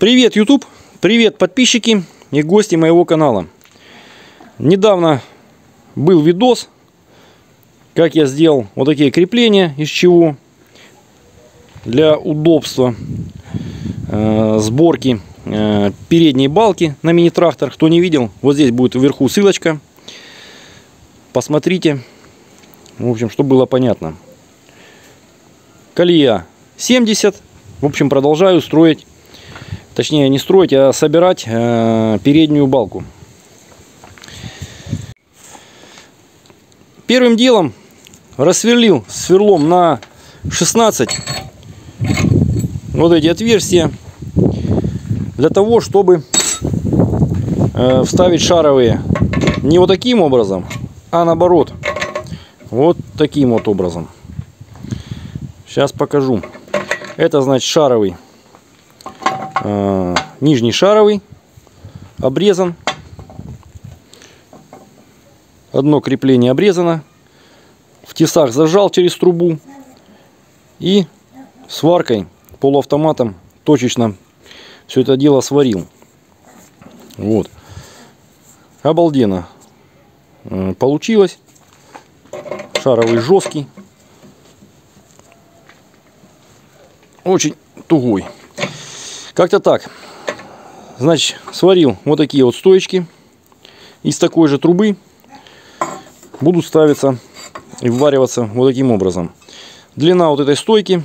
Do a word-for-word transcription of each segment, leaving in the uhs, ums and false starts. Привет, YouTube! Привет, подписчики и гости моего канала! Недавно был видос, как я сделал вот такие крепления, из чего для удобства э, сборки э, передней балки на мини-трактор. Кто не видел, вот здесь будет вверху ссылочка. Посмотрите, в общем, чтобы было понятно. Колея семьдесят. В общем, продолжаю строить, точнее не строить, а собирать э, переднюю балку. Первым делом рассверлил сверлом на шестнадцать вот эти отверстия, для того, чтобы э, вставить шаровые не вот таким образом, а наоборот, вот таким вот образом. Сейчас покажу. Это значит шаровый, э, нижний шаровый обрезан. Одно крепление обрезано. В тесах зажал через трубу. И сваркой, полуавтоматом, точечно все это дело сварил. Вот. Обалденно э, получилось. Шаровый жесткий. Очень тугой. Как-то так. Значит, сварил вот такие вот стоечки. Из такой же трубы будут ставиться и ввариваться вот таким образом. Длина вот этой стойки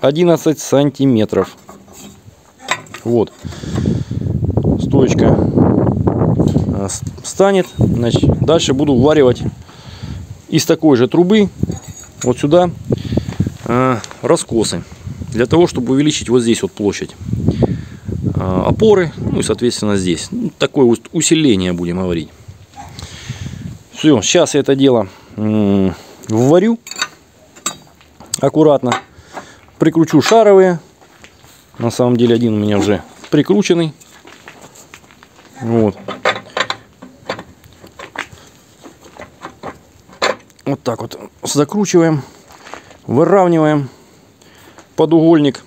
одиннадцать сантиметров. Вот. Стоечка станет. Значит, дальше буду вваривать из такой же трубы вот сюда э, раскосы. Для того, чтобы увеличить вот здесь вот площадь опоры, ну и соответственно здесь. Такое вот усиление будем говорить. Все, сейчас я это дело вварю аккуратно. Прикручу шаровые. На самом деле один у меня уже прикрученный. Вот. Вот так вот закручиваем, выравниваем подугольник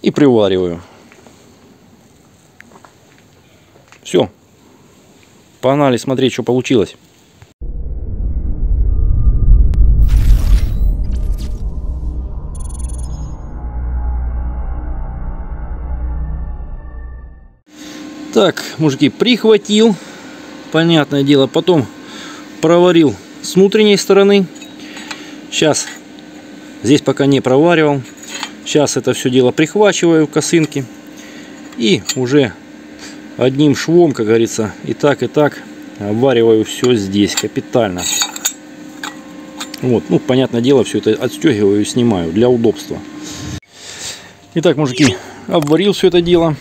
и привариваю. Все, погнали смотреть, что получилось. Так, мужики, прихватил, понятное дело, потом проварил с внутренней стороны. Сейчас здесь пока не проваривал. Сейчас это все дело прихвачиваю косынки. И уже одним швом, как говорится, и так, и так обвариваю все здесь капитально. Вот, ну, понятное дело, все это отстегиваю и снимаю для удобства. Итак, мужики, обварил все это дело.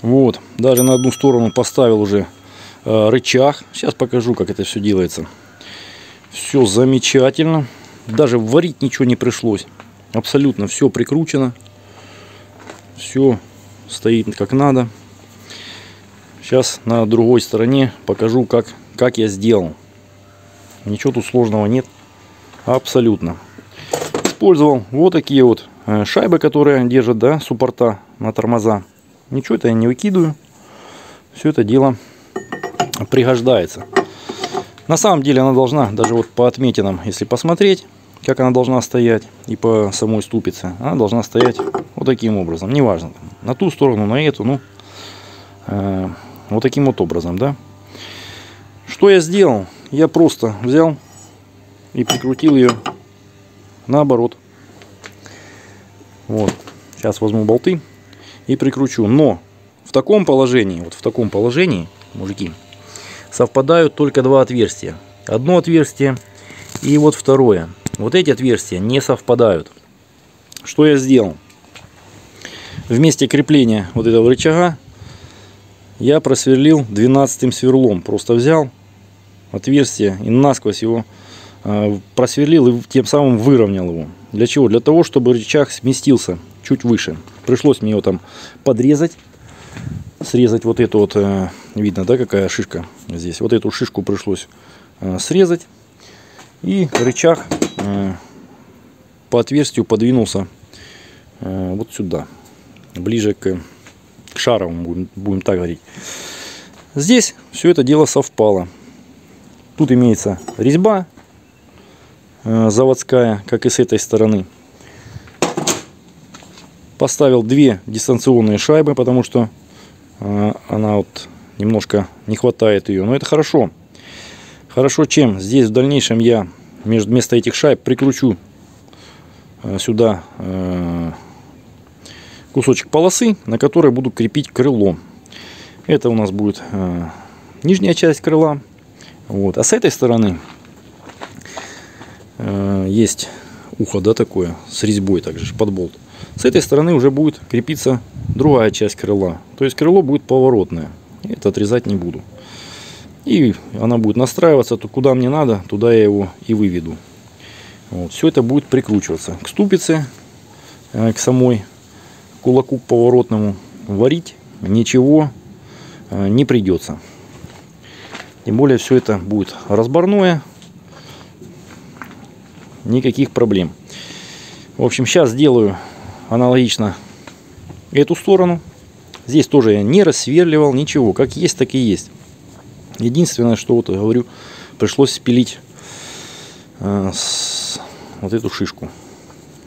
Вот, даже на одну сторону поставил уже э, рычаг. Сейчас покажу, как это все делается. Все замечательно. Даже варить ничего не пришлось. Абсолютно все прикручено. Все стоит как надо. Сейчас на другой стороне покажу, как, как я сделал. Ничего тут сложного нет. Абсолютно. Использовал вот такие вот шайбы, которые держат, да, суппорта на тормоза. Ничего это я не выкидываю. Все это дело пригождается. На самом деле она должна, даже вот по отметинам, если посмотреть, как она должна стоять, и по самой ступице, она должна стоять вот таким образом. Неважно, на ту сторону, на эту, ну, э, вот таким вот образом, да. Что я сделал? Я просто взял и прикрутил ее наоборот. Вот, сейчас возьму болты и прикручу. Но в таком положении, вот в таком положении, мужики, совпадают только два отверстия. Одно отверстие и вот второе. Вот эти отверстия не совпадают. Что я сделал? Вместе крепления вот этого рычага я просверлил двенадцатым сверлом. Просто взял отверстие и насквозь его просверлил и тем самым выровнял его. Для чего? Для того, чтобы рычаг сместился чуть выше. Пришлось мне его там подрезать. Срезать вот эту вот, видно, да, какая шишка здесь. Вот эту шишку пришлось срезать. И рычаг по отверстию подвинулся вот сюда. ближе к, к шаровому, будем, будем так говорить. Здесь все это дело совпало. Тут имеется резьба э, заводская, как и с этой стороны. Поставил две дистанционные шайбы, потому что э, она вот немножко не хватает ее. Но это хорошо. Хорошо чем? Здесь в дальнейшем я между, вместо этих шайб прикручу э, сюда э, кусочек полосы, на которой буду крепить крыло. Это у нас будет э, нижняя часть крыла. Вот. А с этой стороны э, есть ухо, да, такое, с резьбой также, под болт. С этой стороны уже будет крепиться другая часть крыла. То есть крыло будет поворотное. Это отрезать не буду. И она будет настраиваться, то куда мне надо, туда я его и выведу. Вот. Все это будет прикручиваться к ступице, к самой, кулаку поворотному. Варить ничего не придется. Тем более все это будет разборное. Никаких проблем. В общем, сейчас сделаю аналогично эту сторону. Здесь тоже я не рассверливал ничего. Как есть, так и есть. Единственное, что вот говорю, пришлось спилить э, с, вот эту шишку.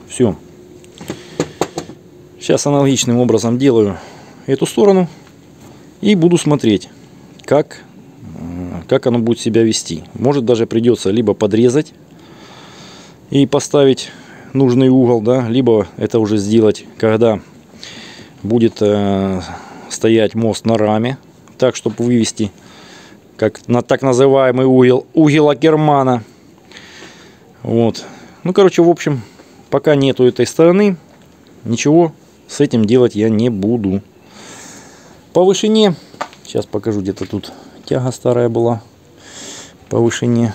Все. Сейчас аналогичным образом делаю эту сторону. И буду смотреть, как, э, как оно будет себя вести. Может, даже придется либо подрезать и поставить нужный угол, да, либо это уже сделать, когда будет э, стоять мост на раме, так, чтобы вывести как на так называемый угол, угол Акермана. Вот. Ну, короче, в общем, пока нету этой стороны, ничего с этим делать я не буду. По вышине, сейчас покажу, где-то тут тяга старая была. По вышине,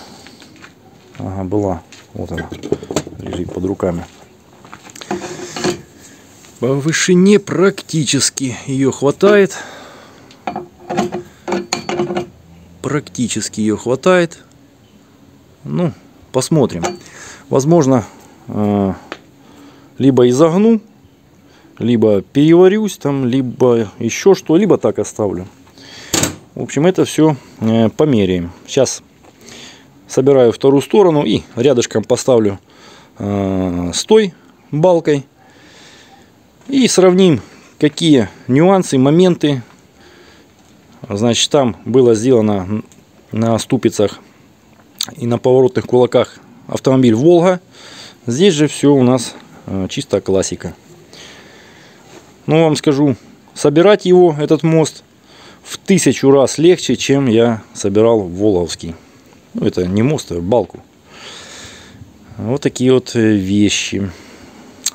ага, была. Вот она лежит под руками. По вышине практически ее хватает. Практически ее хватает. Ну, посмотрим. Возможно, либо изогну, либо переварюсь там, либо еще что, либо так оставлю. В общем, это все померяем. Сейчас собираю вторую сторону и рядышком поставлю э, с той балкой. И сравним, какие нюансы, моменты. Значит, там было сделано на ступицах и на поворотных кулаках автомобиль «Волга». Здесь же все у нас э, чисто классика. Но вам скажу, собирать его, этот мост, в тысячу раз легче, чем я собирал «Волговский». Ну, это не мост, а балку. Вот такие вот вещи.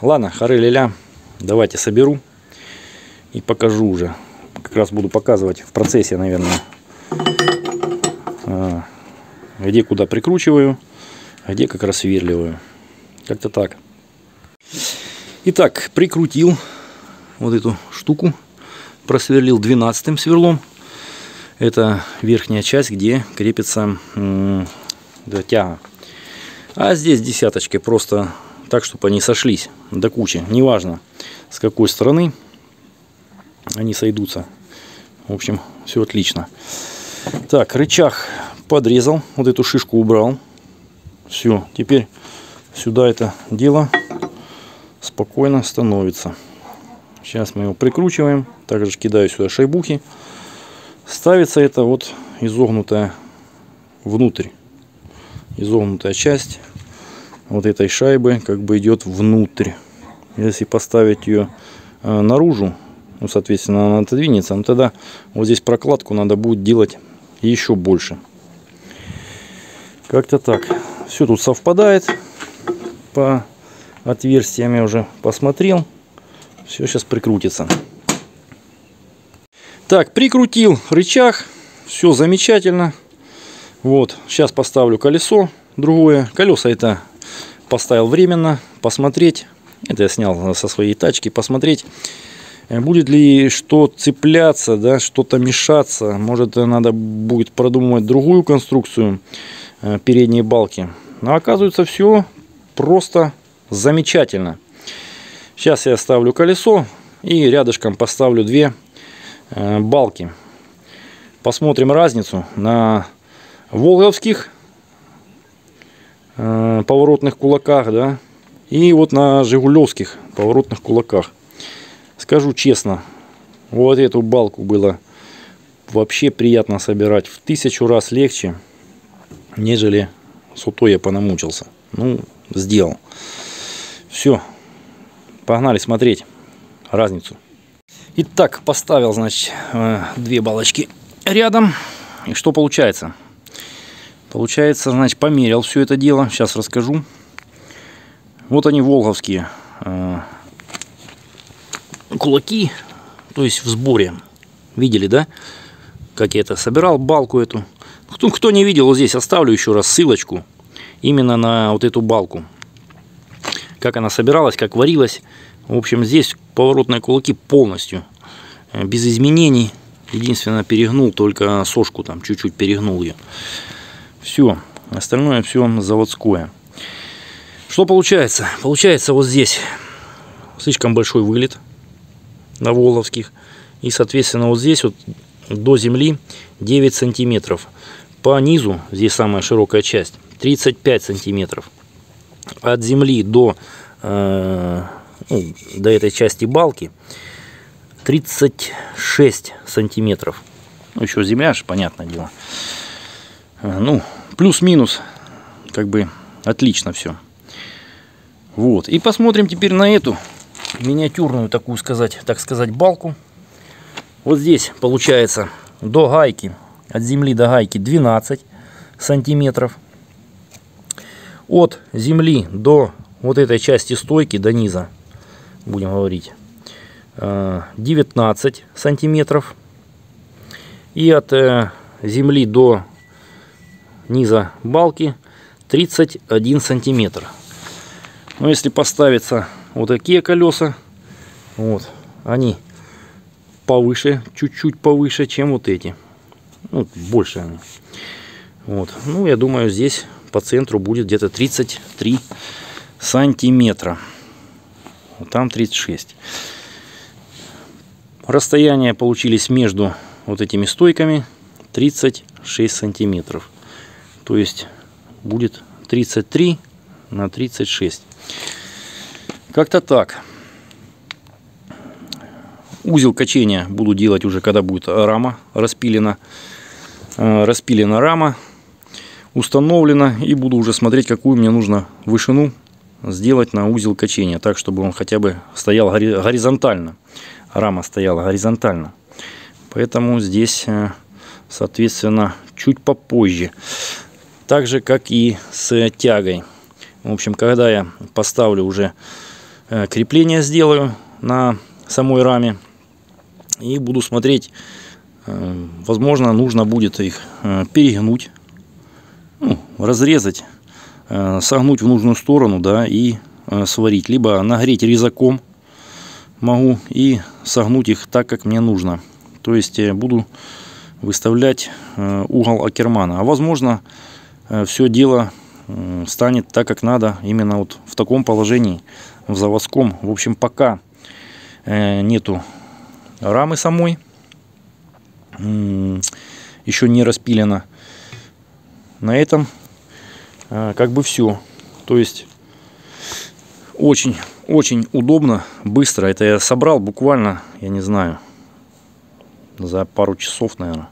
Ладно, хоры-ля-ля. Давайте соберу и покажу уже. Как раз буду показывать в процессе, наверное, где куда прикручиваю, где как раз сверливаю. Как-то так. Итак, прикрутил вот эту штуку. Просверлил двенадцатым сверлом. Это верхняя часть, где крепится да, тяга. А здесь десяточки просто так, чтобы они сошлись до кучи. Неважно, с какой стороны они сойдутся. В общем, все отлично. Так, рычаг подрезал. Вот эту шишку убрал. Все, теперь сюда это дело спокойно становится. Сейчас мы его прикручиваем. Также кидаю сюда шайбухи. Ставится это вот изогнутая внутрь. Изогнутая часть вот этой шайбы как бы идет внутрь. Если поставить ее э, наружу, ну, соответственно, она отодвинется. Но тогда вот здесь прокладку надо будет делать еще больше. Как-то так. Все тут совпадает. По отверстиям я уже посмотрел. Все сейчас прикрутится. Так, прикрутил рычаг, все замечательно. Вот, сейчас поставлю колесо другое. Колеса это поставил временно, посмотреть. Это я снял со своей тачки, посмотреть, будет ли что цепляться, да, что-то мешаться. Может, надо будет продумывать другую конструкцию передней балки. Но оказывается, все просто замечательно. Сейчас я ставлю колесо. и рядышком поставлю две балки. Посмотрим разницу на волговских поворотных кулаках, да, и вот на жигулевских поворотных кулаках. Скажу честно, вот эту балку было вообще приятно собирать, в тысячу раз легче, нежели сутой я понамучился. Ну, сделал. Все, погнали смотреть разницу. Итак, поставил, значит, две балочки рядом. И что получается? Получается, значит, померил все это дело. Сейчас расскажу. Вот они, волговские кулаки, то есть в сборе. Видели, да? Как я это собирал, балку эту. Кто, кто не видел, вот здесь оставлю еще раз ссылочку. Именно на вот эту балку. Как она собиралась, как варилась. В общем, здесь поворотные кулаки полностью без изменений. Единственное, перегнул только сошку, там чуть-чуть перегнул ее. Все, остальное все заводское. Что получается? Получается, вот здесь слишком большой вылет на волговских. И, соответственно, вот здесь вот до земли девять сантиметров. По низу, здесь самая широкая часть, тридцать пять сантиметров. От земли до... Э Ну, до этой части балки тридцать шесть сантиметров. Ну, еще земля же, понятное дело. Ну, плюс-минус, как бы, отлично все. Вот. И посмотрим теперь на эту миниатюрную, такую сказать, так сказать, балку. Вот здесь получается до гайки, от земли до гайки двенадцать сантиметров. От земли до вот этой части стойки, до низа, будем говорить, девятнадцать сантиметров. И от земли до низа балки тридцать один сантиметр. Но если поставятся вот такие колеса, вот они повыше, чуть-чуть повыше, чем вот эти, ну, больше они. Вот, ну, я думаю, здесь по центру будет где-то тридцать три сантиметра. Там тридцать шесть. Расстояние получились между вот этими стойками тридцать шесть сантиметров. То есть будет тридцать три на тридцать шесть. Как-то так. Узел качения буду делать уже, когда будет рама распилена. Распилена рама. Установлена. И буду уже смотреть, какую мне нужно вышину сделать на узел качения, так чтобы он хотя бы стоял горизонтально, рама стояла горизонтально. Поэтому здесь, соответственно, чуть попозже, так же как и с тягой. В общем, когда я поставлю уже крепление, сделаю на самой раме и буду смотреть, возможно, нужно будет их перегнуть, ну, разрезать, согнуть в нужную сторону, да, и э, сварить. Либо нагреть резаком могу и согнуть их так, как мне нужно. То есть э, буду выставлять э, угол акермана. А возможно, э, все дело э, станет так, как надо, именно вот в таком положении, в заводском. В общем, пока э, нету рамы самой, э, еще не распилена. На этом как бы все. То есть очень очень удобно, быстро. Это я собрал буквально, я не знаю, за пару часов, наверное.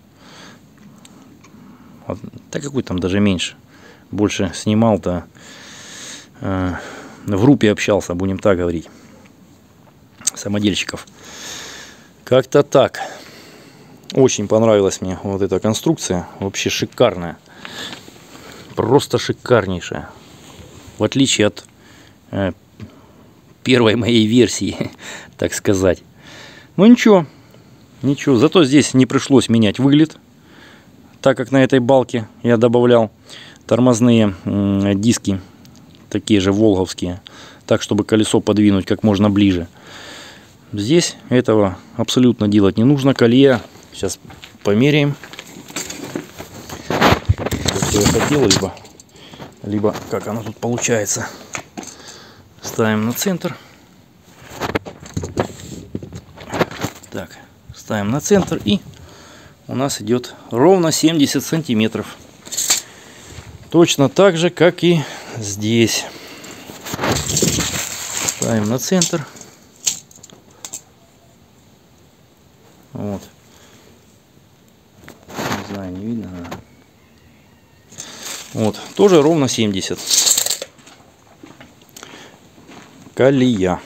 Так, какой там, даже меньше, больше снимал, то э, в группе общался, будем так говорить, самодельщиков. Как-то так. Очень понравилась мне вот эта конструкция, вообще шикарная. Просто шикарнейшая. В отличие от э, первой моей версии, так сказать. Ну ничего, ничего. Зато здесь не пришлось менять вылет, так как на этой балке я добавлял тормозные э, диски, такие же волговские, так чтобы колесо подвинуть как можно ближе. Здесь этого абсолютно делать не нужно. Колья сейчас померяем. Я хотел, либо, либо как оно тут получается. Ставим на центр. Так, ставим на центр, и у нас идет ровно семьдесят сантиметров. Точно так же, как и здесь. Ставим на центр. Вот. Не знаю, не видно. Вот, тоже ровно семьдесят. Колея.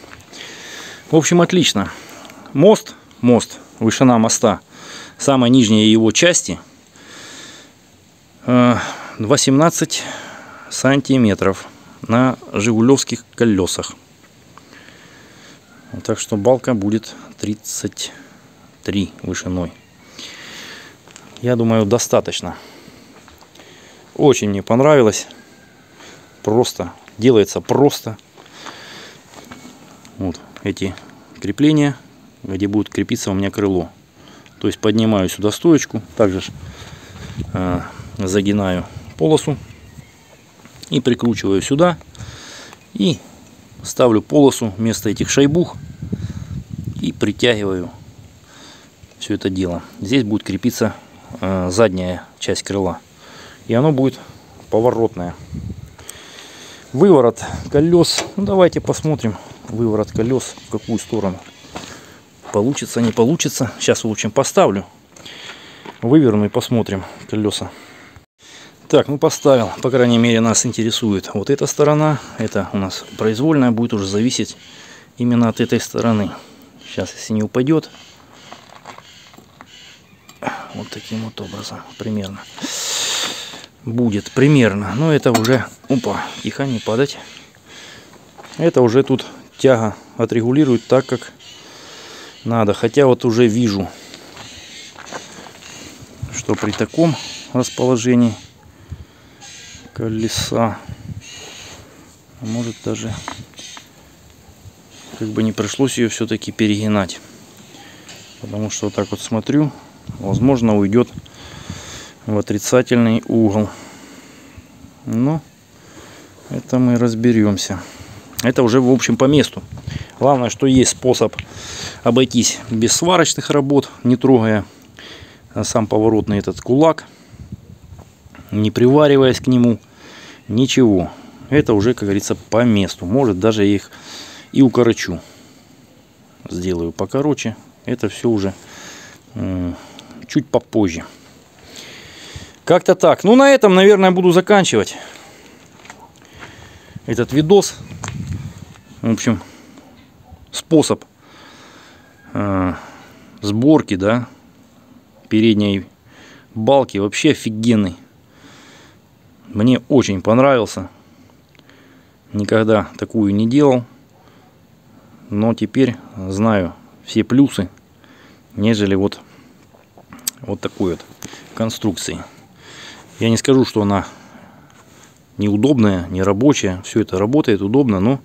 В общем, отлично. Мост, мост, вышина моста, самой нижней его части восемнадцать сантиметров на жигулевских колесах. Так что балка будет тридцать три вышиной. Я думаю, достаточно. Очень мне понравилось. Просто. Делается просто. Вот эти крепления, где будет крепиться у меня крыло. То есть поднимаю сюда стоечку. Также э, загинаю полосу. И прикручиваю сюда. И ставлю полосу вместо этих шайбух. И притягиваю все это дело. Здесь будет крепиться э, задняя часть крыла. И оно будет поворотное. Выворот колес. Ну, давайте посмотрим. Выворот колес в какую сторону. Получится, не получится. Сейчас лучше поставлю. Выверну и посмотрим колеса. Так, ну поставил. По крайней мере, нас интересует вот эта сторона. Это у нас произвольная. Будет уже зависеть именно от этой стороны. Сейчас, если не упадет. Вот таким вот образом. Примерно. Будет примерно, но это уже, опа, тихо, не падать. Это уже тут тяга отрегулирует так, как надо. Хотя вот уже вижу, что при таком расположении колеса, может даже, как бы не пришлось ее все-таки перегинать. Потому что вот так вот смотрю, возможно, уйдет в отрицательный угол. Но это мы разберемся. Это уже, в общем, по месту. Главное, что есть способ обойтись без сварочных работ, не трогая сам поворотный этот кулак, не привариваясь к нему, ничего. Это уже, как говорится, по месту. Может, даже их и укорочу. Сделаю покороче. Это все уже чуть попозже. Как-то так. Ну, на этом, наверное, буду заканчивать этот видос. В общем, способ э, сборки, да, передней балки вообще офигенный. Мне очень понравился. Никогда такую не делал. Но теперь знаю все плюсы, нежели вот, вот такой вот конструкции. Я не скажу, что она неудобная, не рабочая. Все это работает удобно, но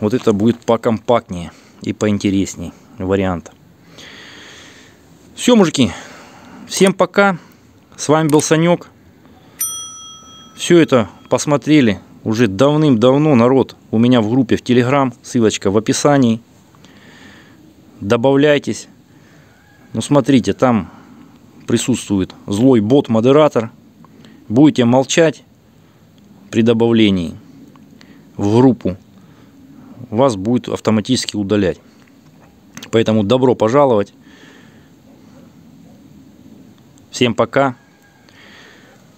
вот это будет покомпактнее и поинтересней вариант. Все, мужики, всем пока. С вами был Санек. Все это посмотрели уже давным-давно, народ, у меня в группе в Телеграм. Ссылочка в описании. Добавляйтесь. Ну, смотрите, там присутствует злой бот-модератор. Будете молчать при добавлении в группу, вас будет автоматически удалять. Поэтому добро пожаловать. Всем пока.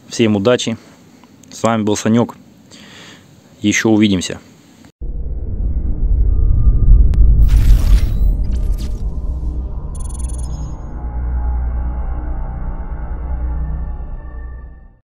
Всем удачи. С вами был Санек. Еще увидимся.